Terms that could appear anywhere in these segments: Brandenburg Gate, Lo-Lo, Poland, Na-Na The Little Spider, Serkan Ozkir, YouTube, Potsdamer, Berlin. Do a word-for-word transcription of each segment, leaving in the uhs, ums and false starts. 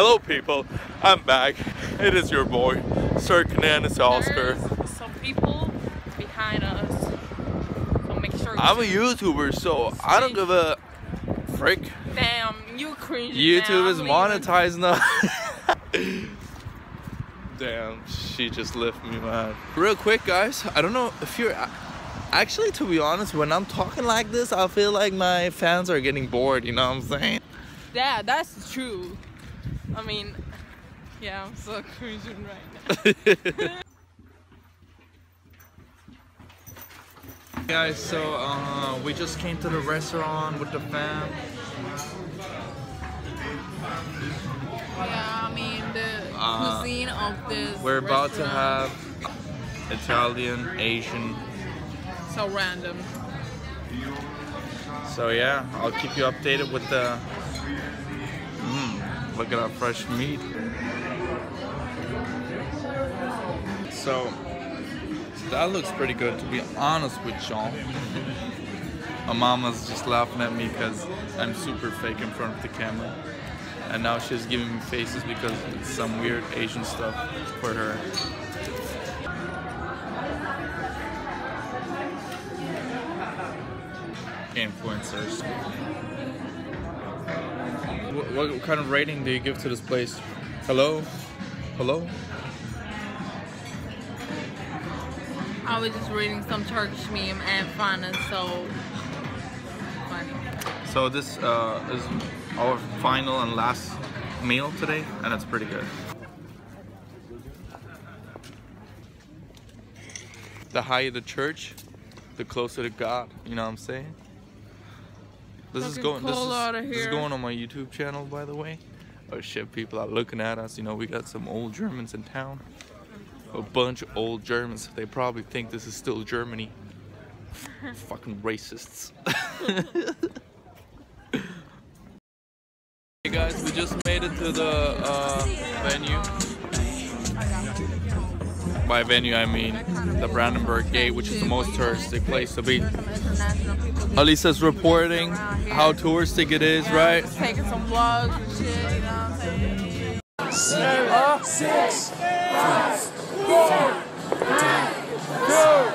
Hello people, I'm back. It is your boy, Serkan Ozkir. There's some people behind us, so make sure you I'm a YouTuber, so speak. I don't give a frick. Damn, you cringe. YouTube now, is monetized now. Damn, she just left me, man. Real quick, guys, I don't know if you're... Actually, to be honest, when I'm talking like this, I feel like my fans are getting bored, you know what I'm saying? Yeah, that's true. I mean, yeah, I'm so cringing right now. Guys, so uh, we just came to the restaurant with the fam. Yeah, I mean, the uh, cuisine of this We're about restaurant. to have Italian, Asian. So random. So yeah, I'll keep you updated with the... Mm, look at our fresh meat. So, that looks pretty good, to be honest with y'all. My mama's just laughing at me because I'm super fake in front of the camera. And now she's giving me faces because it's some weird Asian stuff for her. Influencers. What, what kind of rating do you give to this place? Hello? Hello? I was just reading some Turkish meme and found it so funny. So this uh, is our final and last meal today, and it's pretty good. The higher the church, the closer to God. You know what I'm saying? This is going. This is, this is going on my YouTube channel, by the way. Oh shit! People are looking at us. You know, we got some old Germans in town. A bunch of old Germans. They probably think this is still Germany. Fucking racists. Hey guys, we just made it to the uh, venue. By venue, I mean the Brandenburg Gate, which is the most touristic place to be. Alisa's reporting how touristic it is, right? Just taking some vlogs and shit, you know what I'm saying? Seven, six, five, four, three, two, one.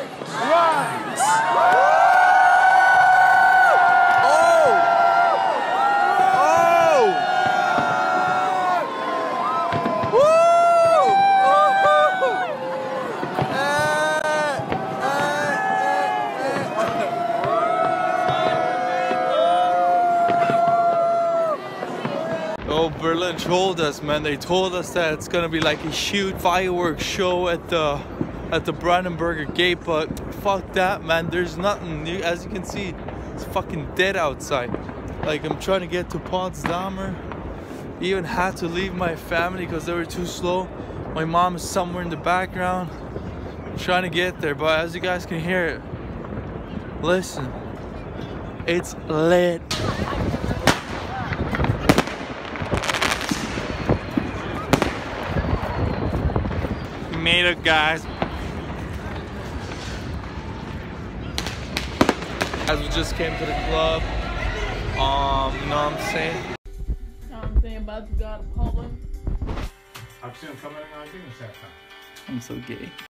Berlin told us, man, they told us that it's gonna be like a huge fireworks show at the at the Brandenburg Gate, but fuck that, man, there's nothing new. As you can see, it's fucking dead outside. Like, I'm trying to get to Potsdamer. Even had to leave my family because they were too slow. My mom is somewhere in the background. I'm trying to get there, but as you guys can hear it, listen, it's lit. Made it, guys. As we just came to the club, um, you know what I'm saying? You know what I'm saying? About to go to Poland. I'm so gay.